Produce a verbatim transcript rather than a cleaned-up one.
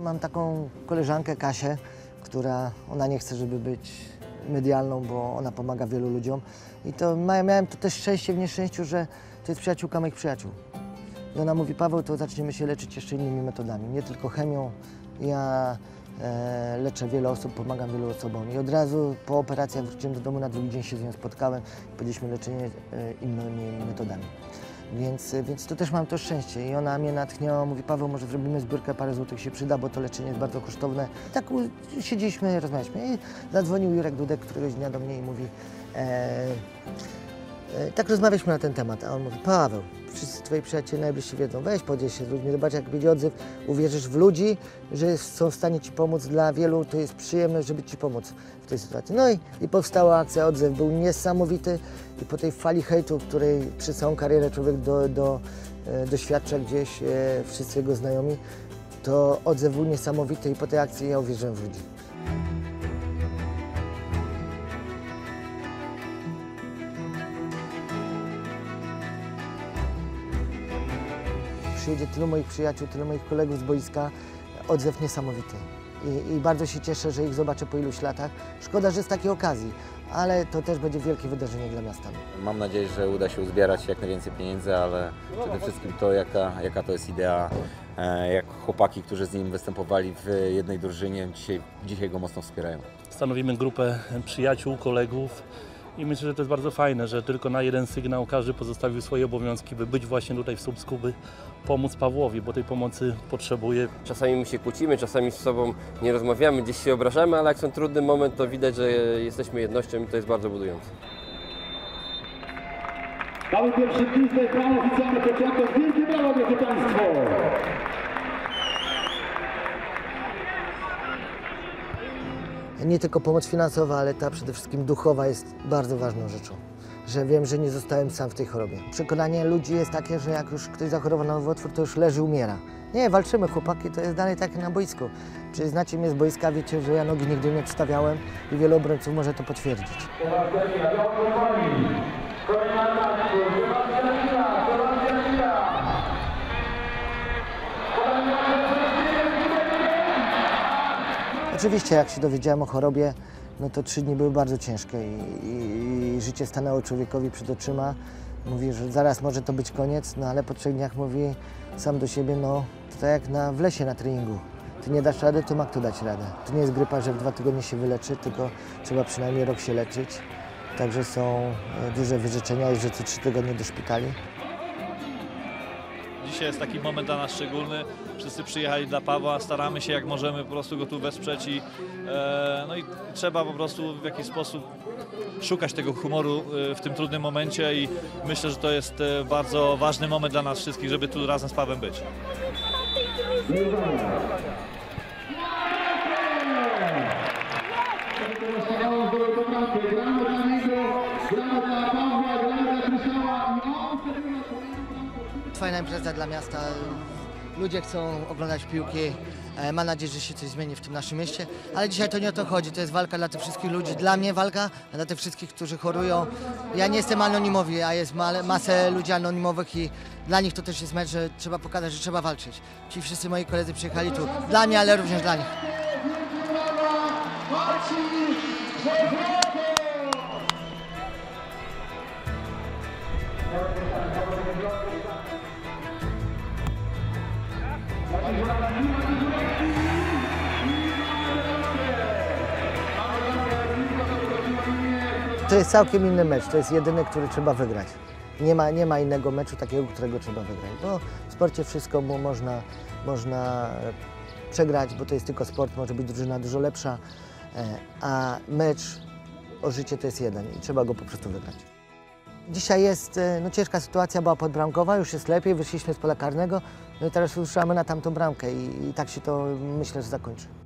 Mam taką koleżankę Kasię, która ona nie chce, żeby być medialną, bo ona pomaga wielu ludziom. I to miałem to też szczęście w nieszczęściu, że to jest przyjaciółka moich przyjaciół. I ona mówi, Paweł, to zaczniemy się leczyć jeszcze innymi metodami, nie tylko chemią. Ja e, leczę wiele osób, pomagam wielu osobom. I od razu po operacjach wróciłem do domu, na drugi dzień się z nią spotkałem i podjęliśmy leczenie e, innymi metodami. Więc, więc to też mam to szczęście i ona mnie natchnęła, mówi Paweł, może zrobimy zbiórkę, parę złotych się przyda, bo to leczenie jest bardzo kosztowne. I tak siedzieliśmy, rozmawialiśmy i zadzwonił Jurek Dudek któregoś dnia do mnie i mówi e, e, tak rozmawialiśmy na ten temat, a on mówi Paweł, wszyscy twoi przyjaciele najbliżsi wiedzą, weź podziel się z ludźmi, zobacz jak będzie odzyw, uwierzysz w ludzi, że są w stanie ci pomóc, dla wielu to jest przyjemność, żeby ci pomóc w tej sytuacji. No i, i powstała akcja, odzew był niesamowity i po tej fali hejtu, której przez całą karierę człowiek do, do, e, doświadcza gdzieś, e, wszyscy jego znajomi, to odzew był niesamowity i po tej akcji ja uwierzyłem w ludzi. Przyjedzie tylu moich przyjaciół, tylu moich kolegów z boiska, odzew niesamowity. I, i bardzo się cieszę, że ich zobaczę po iluś latach. Szkoda, że z takiej okazji, ale to też będzie wielkie wydarzenie dla miasta. Mam nadzieję, że uda się uzbierać jak najwięcej pieniędzy, ale przede wszystkim to, jaka, jaka to jest idea, jak chłopaki, którzy z nim występowali w jednej drużynie, dzisiaj, dzisiaj go mocno wspierają. Stanowimy grupę przyjaciół, kolegów. I myślę, że to jest bardzo fajne, że tylko na jeden sygnał każdy pozostawił swoje obowiązki, by być właśnie tutaj w Słupsku, by pomóc Pawłowi, bo tej pomocy potrzebuje. Czasami my się kłócimy, czasami z sobą nie rozmawiamy, gdzieś się obrażamy, ale jak są trudny moment, to widać, że jesteśmy jednością i to jest bardzo budujące. Mamy pierwszy piłek, brawo, oficjalny początek, wielkie brawo, drodzy Państwo! Nie tylko pomoc finansowa, ale ta przede wszystkim duchowa jest bardzo ważną rzeczą, że wiem, że nie zostałem sam w tej chorobie. Przekonanie ludzi jest takie, że jak już ktoś zachorował na nowotwór, to już leży, umiera. Nie, walczymy chłopaki, to jest dalej takie na boisku. Czy znacie mnie z boiska, wiecie, że ja nogi nigdy nie wstawiałem i wielu obrońców może to potwierdzić. Oczywiście, jak się dowiedziałem o chorobie, no to trzy dni były bardzo ciężkie i, i, i życie stanęło człowiekowi przed oczyma. Mówi, że zaraz może to być koniec, no ale po trzech dniach mówi sam do siebie, no to tak jak na, w lesie na treningu. Ty nie dasz rady, to ma kto dać radę. To nie jest grypa, że w dwa tygodnie się wyleczy, tylko trzeba przynajmniej rok się leczyć. Także są duże wyrzeczenia i że co trzy tygodnie do szpitali. Dzisiaj jest taki moment dla nas szczególny, wszyscy przyjechali dla Pawła, staramy się jak możemy po prostu go tu wesprzeć i, e, no i trzeba po prostu w jakiś sposób szukać tego humoru w tym trudnym momencie i myślę, że to jest bardzo ważny moment dla nas wszystkich, żeby tu razem z Pawłem być. Fajna impreza dla miasta, ludzie chcą oglądać piłki, mam nadzieję, że się coś zmieni w tym naszym mieście, ale dzisiaj to nie o to chodzi, to jest walka dla tych wszystkich ludzi, dla mnie walka, dla tych wszystkich, którzy chorują. Ja nie jestem anonimowy, a jest masę ludzi anonimowych i dla nich to też jest mecz, że trzeba pokazać, że trzeba walczyć. Ci wszyscy moi koledzy przyjechali tu, dla mnie, ale również dla nich. To jest całkiem inny mecz, to jest jedyny, który trzeba wygrać. Nie ma, nie ma innego meczu takiego, którego trzeba wygrać, bo w sporcie wszystko bo można, można przegrać, bo to jest tylko sport, może być drużyna dużo lepsza, a mecz o życie to jest jeden i trzeba go po prostu wygrać. Dzisiaj jest no, ciężka sytuacja, była podbramkowa, już jest lepiej, wyszliśmy z pola karnego, no i teraz ruszamy na tamtą bramkę i, i tak się to, myślę, że zakończy.